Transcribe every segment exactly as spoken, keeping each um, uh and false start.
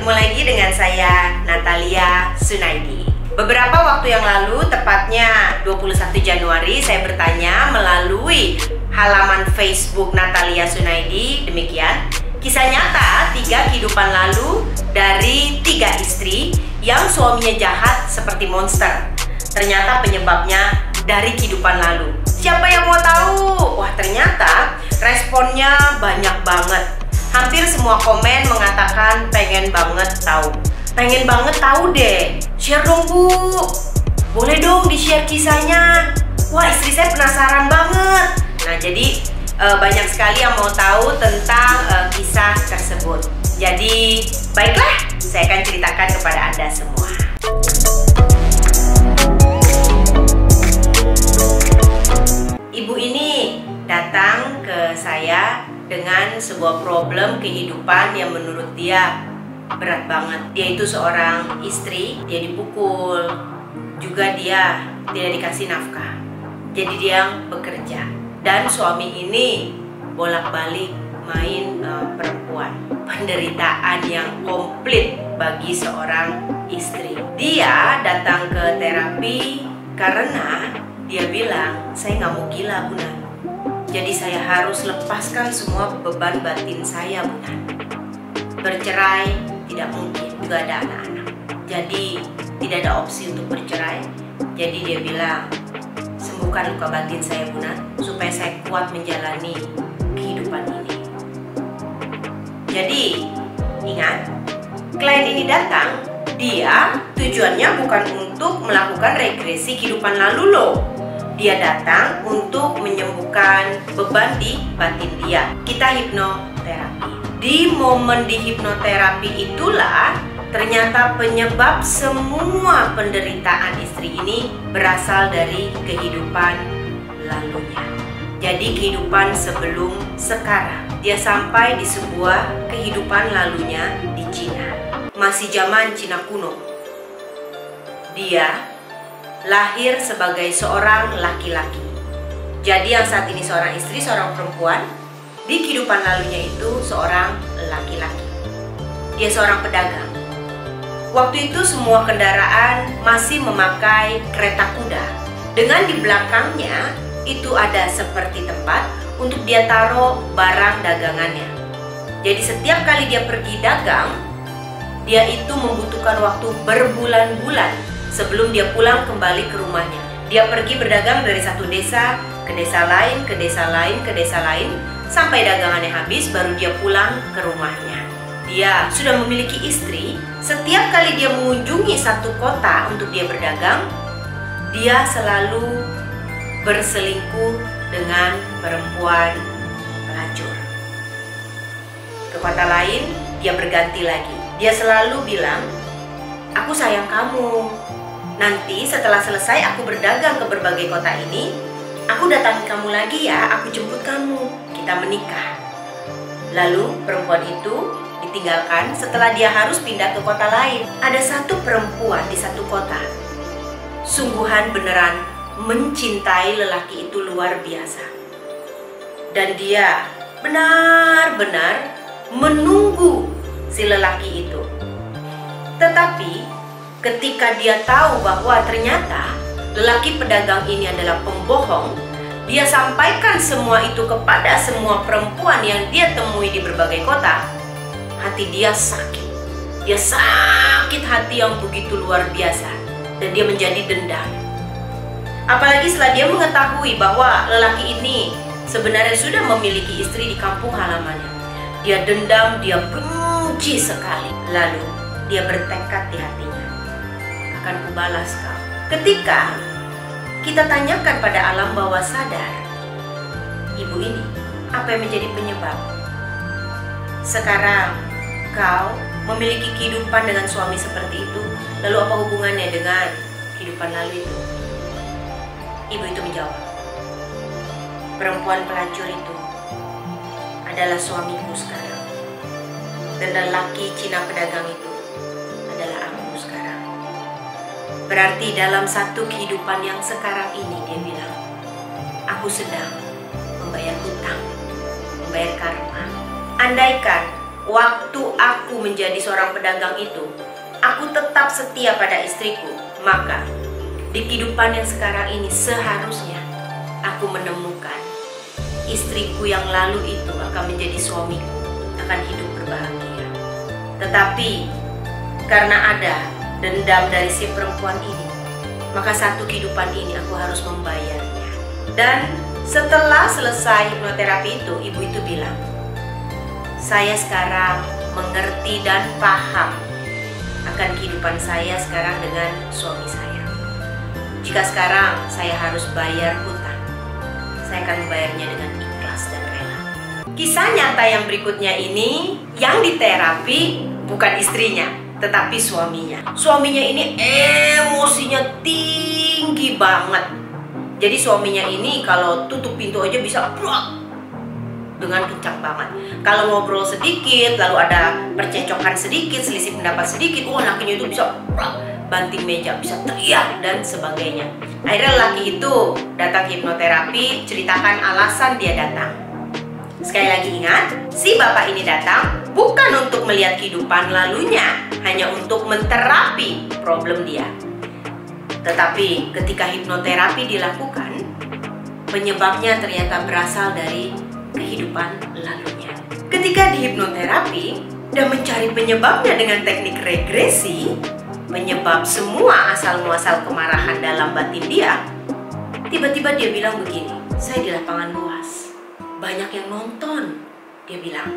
ketemu lagi dengan saya, Natalia Sunaidi. Beberapa waktu yang lalu, tepatnya dua puluh satu Januari, saya bertanya melalui halaman Facebook Natalia Sunaidi, demikian kisah nyata tiga kehidupan lalu dari tiga istri yang suaminya jahat seperti monster. Ternyata penyebabnya dari kehidupan lalu. Siapa yang mau tahu? Wah, ternyata responnya banyak banget. Hampir semua komen mengatakan pengen banget tahu. Pengen banget tahu deh. Share dong, Bu. Boleh dong di-share kisahnya. Wah, istri saya penasaran banget. Nah, jadi e, banyak sekali yang mau tahu tentang e, kisah tersebut. Jadi, baiklah, saya akan ceritakan kepada Anda semua. Ibu ini datang ke saya dengan sebuah problem kehidupan yang menurut dia berat banget. Dia itu seorang istri, dia dipukul, juga dia tidak dikasih nafkah. Jadi dia bekerja, dan suami ini bolak-balik main uh, perempuan. Penderitaan yang komplit bagi seorang istri. Dia datang ke terapi karena dia bilang, "Saya nggak mau gila, Bunda. Jadi saya harus lepaskan semua beban batin saya, Bunda. Bercerai tidak mungkin, juga ada anak-anak. Jadi tidak ada opsi untuk bercerai." Jadi dia bilang, "Sembuhkan luka batin saya, Bunda, supaya saya kuat menjalani kehidupan ini." Jadi ingat, klien ini datang, dia tujuannya bukan untuk melakukan regresi kehidupan lalu loh. Dia datang untuk menyembuhkan beban di batin dia. Kita hipnoterapi. Di momen di hipnoterapi itulah ternyata penyebab semua penderitaan istri ini berasal dari kehidupan lalunya. Jadi kehidupan sebelum sekarang. Dia sampai di sebuah kehidupan lalunya di Cina. Masih zaman Cina kuno. Dia lahir sebagai seorang laki-laki. Jadi yang saat ini seorang istri, seorang perempuan, di kehidupan lalunya itu seorang laki-laki. Dia seorang pedagang. Waktu itu semua kendaraan masih memakai kereta kuda. Dengan di belakangnya itu ada seperti tempat untuk dia taruh barang dagangannya. Jadi setiap kali dia pergi dagang, dia itu membutuhkan waktu berbulan-bulan sebelum dia pulang kembali ke rumahnya. Dia pergi berdagang dari satu desa ke desa lain, ke desa lain, ke desa lain, sampai dagangannya habis baru dia pulang ke rumahnya. Dia sudah memiliki istri. Setiap kali dia mengunjungi satu kota untuk dia berdagang, dia selalu berselingkuh dengan perempuan pelacur. Ke kota lain dia berganti lagi. Dia selalu bilang, "Aku sayang kamu. Nanti setelah selesai aku berdagang ke berbagai kota ini, aku datangi kamu lagi ya, aku jemput kamu, kita menikah." Lalu perempuan itu ditinggalkan setelah dia harus pindah ke kota lain. Ada satu perempuan di satu kota, sungguhan beneran mencintai lelaki itu luar biasa. Dan dia benar-benar menunggu si lelaki itu. Tetapi ketika dia tahu bahwa ternyata lelaki pedagang ini adalah pembohong, dia sampaikan semua itu kepada semua perempuan yang dia temui di berbagai kota. Hati dia sakit. Dia sakit hati yang begitu luar biasa. Dan dia menjadi dendam. Apalagi setelah dia mengetahui bahwa lelaki ini sebenarnya sudah memiliki istri di kampung halamannya. Dia dendam, dia benci sekali. Lalu dia bertekad di hatinya, akan kubalas kau. Ketika kita tanyakan pada alam bawah sadar, ibu ini, apa yang menjadi penyebab? Sekarang kau memiliki kehidupan dengan suami seperti itu, lalu apa hubungannya dengan kehidupan lalu itu? Ibu itu menjawab, "Perempuan pelacur itu adalah suamiku sekarang. Dan lelaki Cina pedagang itu adalah aku sekarang." Berarti dalam satu kehidupan yang sekarang ini dia bilang, "Aku sedang membayar hutang, membayar karma." Andaikan waktu aku menjadi seorang pedagang itu, aku tetap setia pada istriku. Maka di kehidupan yang sekarang ini seharusnya aku menemukan istriku yang lalu itu akan menjadi suamiku, akan hidup berbahagia. Tetapi karena ada dendam dari si perempuan ini, maka satu kehidupan ini aku harus membayarnya. Dan setelah selesai hipnoterapi itu, ibu itu bilang, saya sekarang mengerti dan paham akan kehidupan saya sekarang dengan suami saya. Jika sekarang saya harus bayar hutang, saya akan membayarnya dengan ikhlas dan rela. Kisah nyata yang berikutnya ini, yang diterapi bukan istrinya, tetapi suaminya. Suaminya ini emosinya tinggi banget. Jadi suaminya ini kalau tutup pintu aja bisa brok dengan kencang banget. Kalau ngobrol sedikit, lalu ada percecokan sedikit, selisih pendapat sedikit, wah, lakinya itu bisa banting meja, bisa teriak dan sebagainya. Akhirnya laki itu datang ke hipnoterapi, ceritakan alasan dia datang. Sekali lagi ingat, si bapak ini datang bukan untuk melihat kehidupan lalunya, hanya untuk menterapi problem dia. Tetapi ketika hipnoterapi dilakukan, penyebabnya ternyata berasal dari kehidupan lalunya. Ketika di hipnoterapi dan mencari penyebabnya dengan teknik regresi, penyebab semua asal-muasal kemarahan dalam batin dia, tiba-tiba dia bilang begini, saya di lapangan luas, banyak yang nonton. Dia bilang,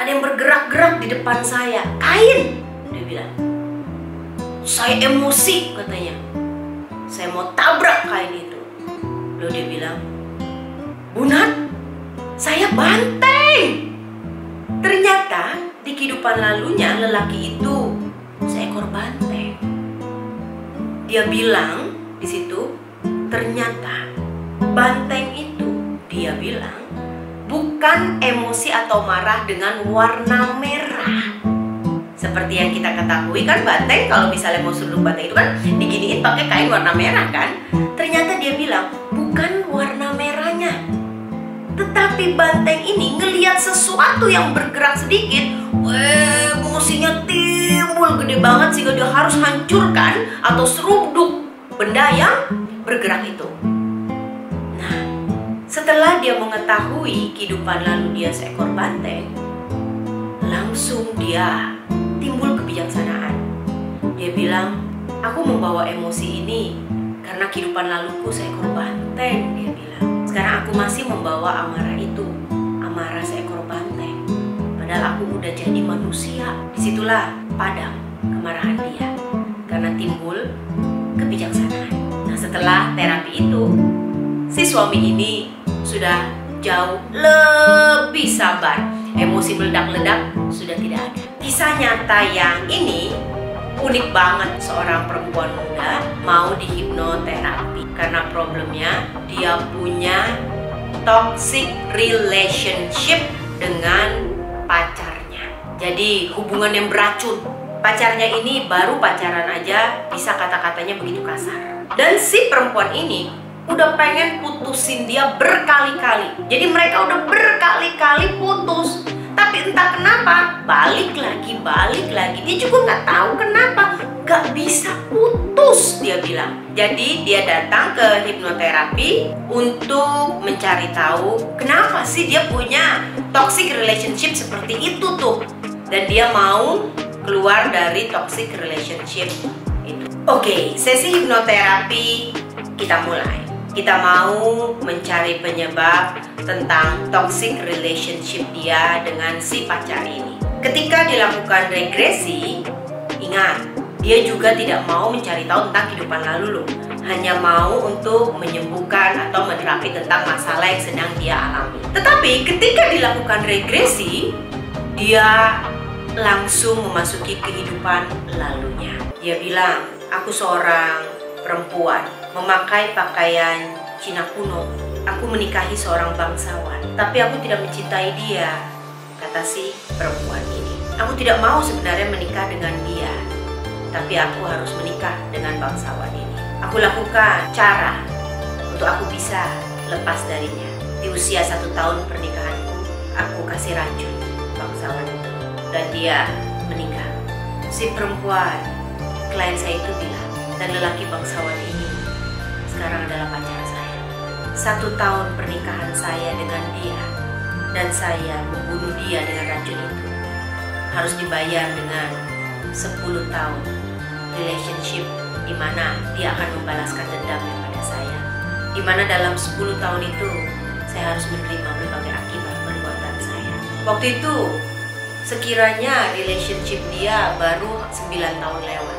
ada yang bergerak-gerak di depan saya, kain. Dia bilang, saya emosi katanya, saya mau tabrak kain itu. Lalu dia bilang, Bu Nat, saya banteng. Ternyata di kehidupan lalunya lelaki itu seekor banteng. Dia bilang di situ, ternyata banteng itu, dia bilang, bukan emosi atau marah dengan warna merah. Seperti yang kita ketahui kan, banteng kalau misalnya mau sulung banteng itu kan diginiin pakai kain warna merah kan. Ternyata dia bilang bukan warna merahnya, tetapi banteng ini ngelihat sesuatu yang bergerak sedikit, weh, emosinya timbul gede banget sehingga dia harus hancurkan atau seruduk benda yang bergerak itu. Nah, setelah dia mengetahui kehidupan lalu dia seekor banteng, langsung dia timbul kebijaksanaan. Dia bilang, aku membawa emosi ini karena kehidupan laluku seekor banteng. Dia bilang, sekarang aku masih membawa amarah itu, amarah seekor banteng, padahal aku udah jadi manusia. Disitulah padam kemarahan dia karena timbul kebijaksanaan. Nah, setelah terapi itu, si suami ini sudah jauh lebih sabar, emosi meledak-ledak sudah tidak ada. Kisah nyata yang ini unik banget, seorang perempuan muda mau di hipnoterapi karena problemnya dia punya toxic relationship dengan pacarnya. Jadi hubungan yang beracun. Pacarnya ini baru pacaran aja bisa kata-katanya begitu kasar. Dan si perempuan ini udah pengen putusin dia berkali-kali. Jadi mereka udah berkali-kali putus, tapi entah kenapa balik lagi, balik lagi. Dia juga nggak tahu kenapa, nggak bisa putus, dia bilang. Jadi dia datang ke hipnoterapi untuk mencari tahu kenapa sih dia punya toxic relationship seperti itu tuh. Dan dia mau keluar dari toxic relationship itu. Oke, sesi hipnoterapi kita mulai. Kita mau mencari penyebab tentang toxic relationship dia dengan si pacar ini. Ketika dilakukan regresi, ingat, dia juga tidak mau mencari tahu tentang kehidupan lalu loh. Hanya mau untuk menyembuhkan atau menerapi tentang masalah yang sedang dia alami. Tetapi ketika dilakukan regresi, dia langsung memasuki kehidupan lalunya. Dia bilang, aku seorang perempuan memakai pakaian Cina kuno, aku menikahi seorang bangsawan, tapi aku tidak mencintai dia, kata si perempuan ini. Aku tidak mau sebenarnya menikah dengan dia, tapi aku harus menikah dengan bangsawan ini. Aku lakukan cara untuk aku bisa lepas darinya. Di usia satu tahun pernikahanku, aku kasih racun bangsawan. pasangannya dan dia menikah. Si perempuan klien saya itu bilang, dan lelaki bangsawan ini sekarang adalah pacar saya. Satu tahun pernikahan saya dengan dia, dan saya membunuh dia dengan racun itu, harus dibayar dengan sepuluh tahun relationship, di mana dia akan membalaskan dendamnya pada saya, di mana dalam sepuluh tahun itu saya harus menerima berbagai akibat perbuatan saya. Waktu itu sekiranya relationship dia baru sembilan tahun lewat.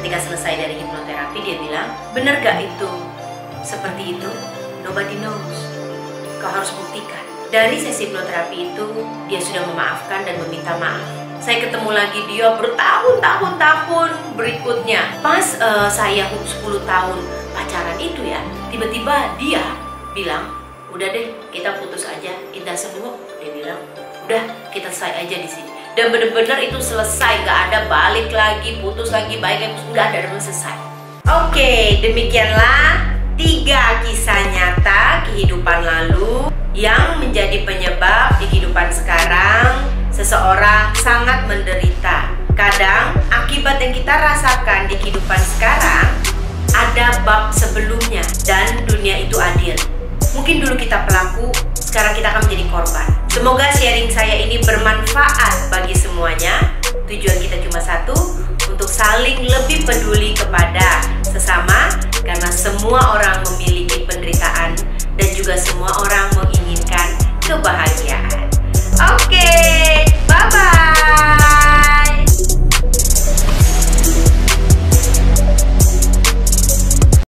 Ketika selesai dari hipnoterapi, dia bilang, "Bener gak itu? Seperti itu? Nobody knows. Kau harus buktikan." Dari sesi hipnoterapi itu, dia sudah memaafkan dan meminta maaf. Saya ketemu lagi dia bertahun-tahun-tahun berikutnya. Pas uh, saya sepuluh tahun pacaran itu ya, tiba-tiba dia bilang, "Udah deh, kita putus aja, kita sembuh." Dia bilang, "Udah, kita selesai aja di sini." Dan bener-bener itu selesai, nggak ada balik lagi, putus lagi, baik lagi, udah ada, udah selesai. Oke, demikianlah tiga kisah nyata kehidupan lalu yang menjadi penyebab di kehidupan sekarang seseorang sangat menderita. Kadang akibat yang kita rasakan di kehidupan sekarang ada bab sebelumnya, dan dunia itu adil. Mungkin dulu kita pelaku, sekarang kita akan menjadi korban. Semoga sharing saya ini bermanfaat bagi semuanya. Tujuan kita cuma satu, untuk saling lebih peduli kepada sesama, karena semua orang memiliki penderitaan dan juga semua orang